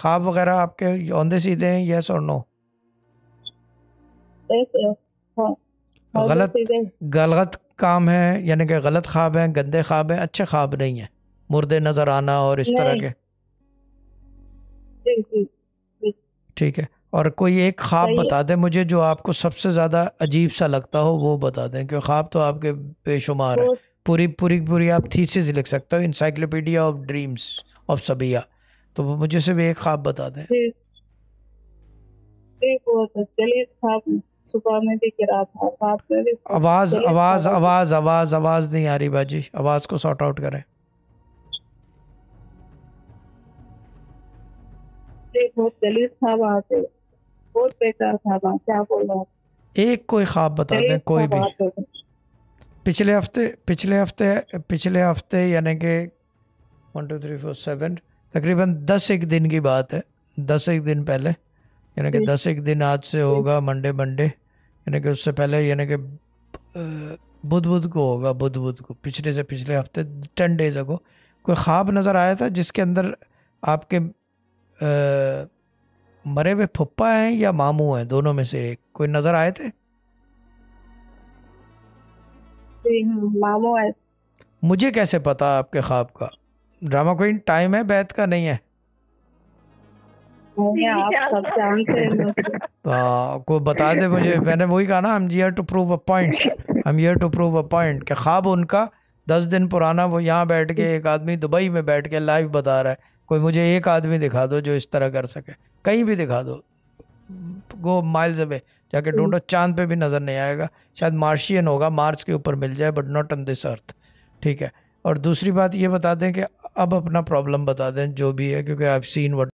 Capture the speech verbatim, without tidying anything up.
ख्वाब वगैरह आपके औंधे सीधे हैं, यस और नो? Yes yes. गलत गलत काम है, यानी कि गलत ख्वाब हैं, गंदे ख्वाब हैं, अच्छे ख्वाब नहीं है, मुर्दे नजर आना और इस तरह के। जी जी जी ठीक है। और कोई एक ख्वाब बता दें मुझे जो आपको सबसे ज्यादा अजीब सा लगता हो, वो बता दें, क्योंकि ख्वाब तो आपके बेशुमार है। पूरी पूरी पूरी आप थीसिस लिख सकते हो, इंसाइक्लोपीडिया ऑफ ड्रीम्स ऑफ सबिया। तो वो मुझे सिर्फ एक ख्वाब बता दें। जी जी वो चलिए, ख्वाब सुबह में भी गिरा था, ख्वाब में भी। आवाज आवाज आवाज आवाज आवाज नहीं आ रही बाजी, आवाज को सॉर्ट आउट करें। जी बहुत गलीज ख्वाब आते, बहुत बेकार ख्वाब आते, क्या बोलूं। एक कोई ख्वाब बता दें, कोई भी। पिछले हफ्ते पिछले हफ्ते पिछले हफ्ते यानी कि one two three four seven तकरीबन दस एक दिन की बात है, दस एक दिन पहले, यानी कि दस एक दिन आज से होगा मंडे मंडे यानी कि उससे पहले, यानी कि बुध बुध को होगा, बुध बुध को, पिछले से पिछले हफ्ते टेन डेज अगो, कोई ख्वाब नज़र आया था जिसके अंदर आपके आ, मरे हुए फुप्पा हैं या मामू हैं, दोनों में से एक, कोई नज़र आए थे? जी मामू है। मुझे कैसे पता आपके ख्वाब का? ड्रामा कोई टाइम है बैठ का? नहीं है, आप सब जानते हैं। तो आपको बता दे मुझे, मैंने वही कहा ना, I am here to prove a point, I am here to prove a point के ख्वाब उनका दस दिन पुराना, वो यहाँ बैठ के एक आदमी दुबई में बैठ के लाइव बता रहा है। कोई मुझे एक आदमी दिखा दो जो इस तरह कर सके, कहीं भी दिखा दो, गो माइल्स अवे जाके ढूंढो, चांद पे भी नज़र नहीं आएगा, शायद मार्शियन होगा, मार्स के ऊपर मिल जाए, but not on this earth. ठीक है। और दूसरी बात ये बता दें कि अब अपना प्रॉब्लम बता दें जो भी है, क्योंकि आई हैव सीन व्हाट